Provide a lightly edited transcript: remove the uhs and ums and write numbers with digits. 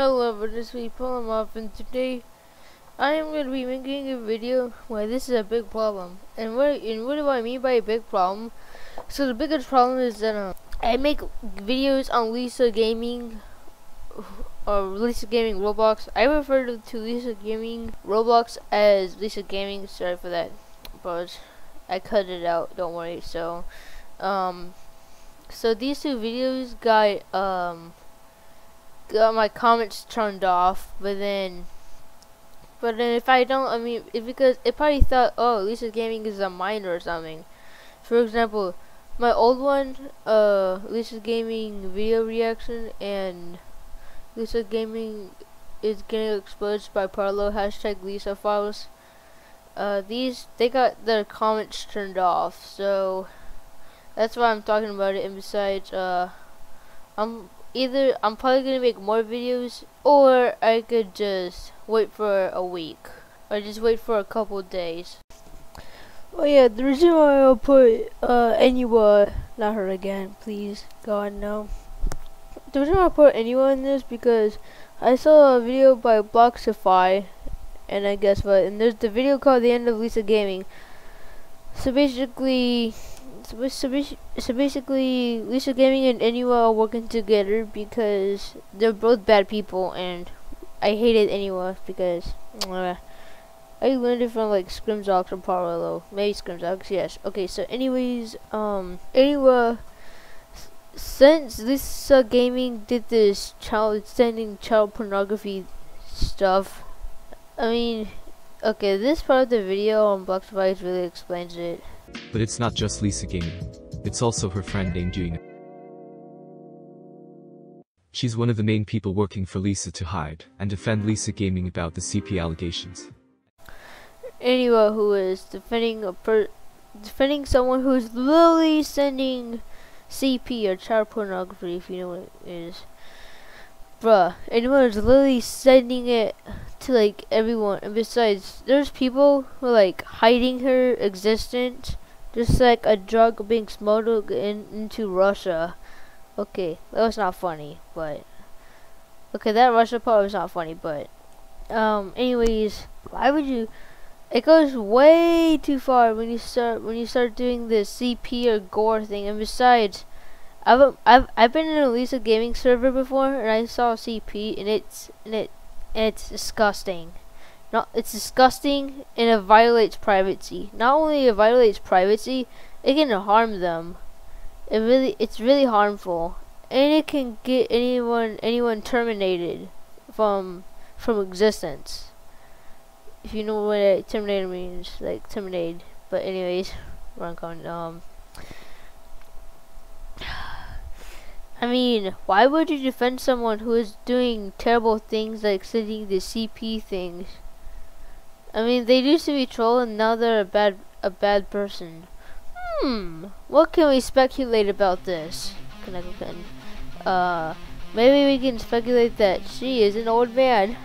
Hello, brothers, we pull them up, and today I am going to be making a video where this is a big problem. And what do I mean by a big problem? So the biggest problem is that I make videos on Lisa Gaming or Lisa Gaming Roblox. I refer to Lisa Gaming Roblox as Lisa Gaming. Sorry for that, but I cut it out. Don't worry. So, these two videos got my comments turned off, but then if I don't, I mean, because it probably thought, oh, Lisa Gaming is a minor or something. For example, my old one, Lisa Gaming video reaction and Lisa Gaming is getting exposed by Parallel #LisaFiles. They got their comments turned off, so that's why I'm talking about it. And besides, I'm probably gonna make more videos, or I could just wait for a week, or just wait for a couple days. Oh yeah, the reason why I'll put Aniwa, not her again, please God no. The reason why I put Aniwa in this because I saw a video by Blocksify, and I guess what? And there's the video called "The End of Lisa Gaming." So basically, Lisa Gaming and Aniwa are working together because they're both bad people, and I hated Aniwa because I learned it from like Scrimsox or Parallel, maybe Scrimsox. Yes. Okay. So, anyways, Aniwa, since Lisa Gaming did this child pornography stuff, I mean, okay, this part of the video on Blocksify really explains it. But it's not just Lisa Gaming. It's also her friend named Gina. She's one of the main people working for Lisa to hide and defend Lisa Gaming about the CP allegations. Anyone who is defending defending someone who is literally sending CP or child pornography, if you know what it is. Bruh, anyone is literally sending it to like everyone, and besides, there's people who are like hiding her existence, just like a drug being smuggled into Russia. Okay, that was not funny, but okay, that Russia part was not funny, but anyways, why would you? It goes way too far when you start doing the CP or gore thing, and besides, I've been in a Lisa Gaming server before, and I saw CP, and it's disgusting. It's disgusting, and it violates privacy. Not only it violates privacy, it can harm them. It's really harmful, and it can get anyone terminated from existence. If you know what terminated means, like terminated. But anyways, we're going I mean, why would you defend someone who is doing terrible things like sending the CP things? I mean, they used to be troll and now they're a bad person. What can we speculate about this? Can I go in? Maybe we can speculate that she is an old man.